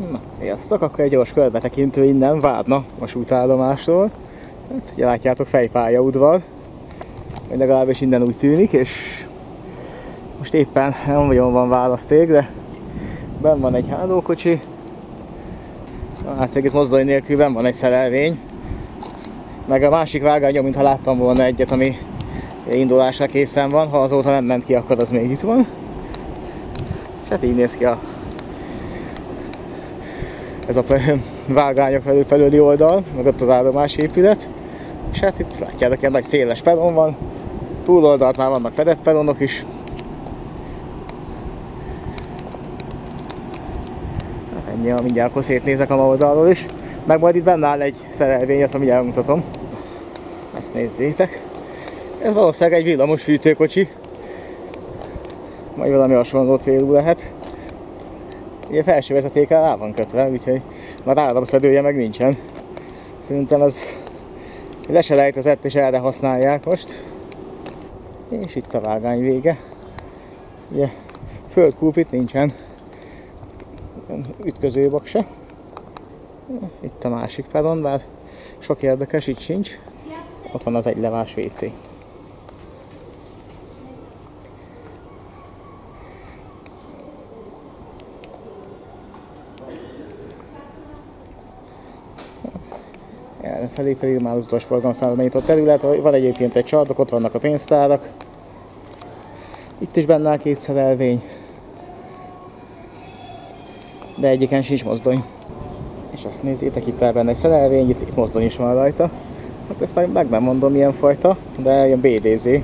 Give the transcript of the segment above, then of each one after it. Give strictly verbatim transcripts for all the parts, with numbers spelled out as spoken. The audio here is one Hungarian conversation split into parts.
Na, sziasztok! Akkor egy gyors körbetekintő innen Vádna vasútállomástól. Hát, ugye látjátok, fejpályaudvar, vagy legalábbis innen úgy tűnik, és most éppen nem nagyon van választék, de benn van egy hálókocsi. Hát itt mozdony nélkül benn van egy szerelvény. Meg a másik vágánya, mintha láttam volna egyet, ami indulásra készen van. Ha azóta nem ment ki, akkor az még itt van. És hát így néz ki a, ez a vágányok felőli oldal, meg ott az állomás épület. És hát itt látjátok, ilyen nagy széles peron van. Túloldalt már vannak fedett peronok is. Hát ennyi, mindjárt akkor szétnézek a ma oldalról is. Meg majd itt benne áll egy szerelvény, azt mindjárt mutatom. Ezt nézzétek. Ez valószínűleg egy villamos fűtőkocsi. Majd valami hasonló célú lehet. Ugye felső vezetékkel rá van kötve, úgyhogy már áramszedője meg nincsen. Szerintem ez leselejtezett és erre használják most. És itt a vágány vége. Ugye földkúpit nincsen. Ütközőbak se. Itt a másik peron, bár sok érdekes itt sincs. Ott van az egylevás vé cé. Elfelé pedig már az utolsó forgalomszámban nyitott terület, van egyébként egy csarnok, ott vannak a pénztárak. Itt is benne áll két szerelvény. De egyiken sincs mozdony. És azt nézzétek, itt áll benne egy szerelvény, itt, itt mozdony is van rajta. Hát ezt már meg nem mondom, milyen fajta, de ilyen bé dé zé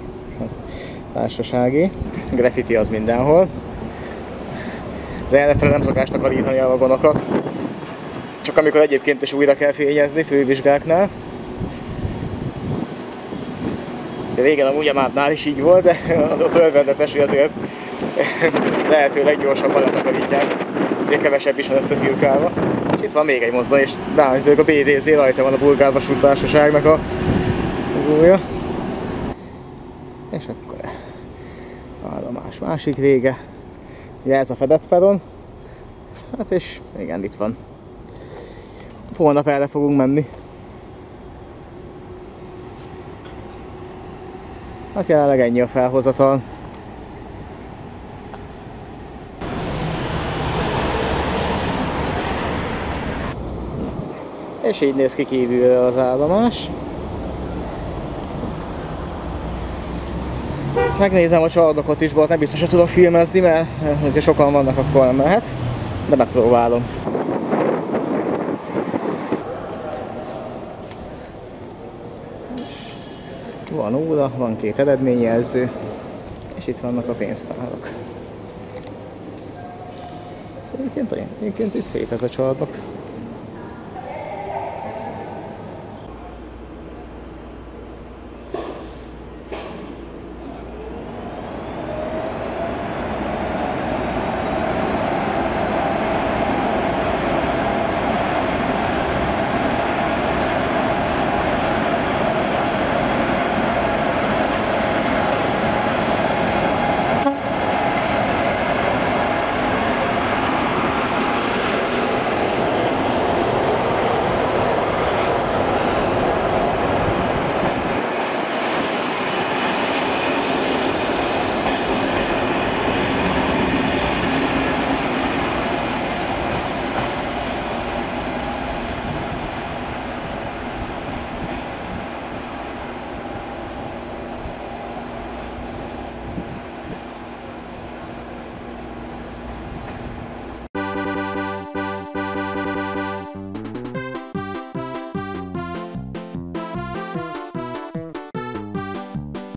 társasági. Graffiti az mindenhol. De errefele nem szokást takarítani a vagonokat. Csak amikor egyébként is újra kell fényezni fővizsgáknál. Régen amúgy a Mátnál is így volt, de az ott örvendetes, hogy azért lehetőleg gyorsabban letakarítják. Azért kevesebb is van összefirkálva. És itt van még egy mozdony, és rámítok a bé dé zé, rajta van a Bulgár Vasúttársaságnak a logója. És akkor állomás másik vége. Ugye ez a fedett peron. Hát és igen, itt van. Holnap erre fogunk menni. Hát jelenleg ennyi a felhozatal. És így néz ki kívülről az állomás. Megnézem a csarnokot is, bár nem biztos, hogy tudok filmezni, mert hogyha sokan vannak, akkor nem lehet. De megpróbálom. Van óra, van két eredményjelző, és itt vannak a pénztárak. Egyébként, egyébként itt szép ez a csarnok.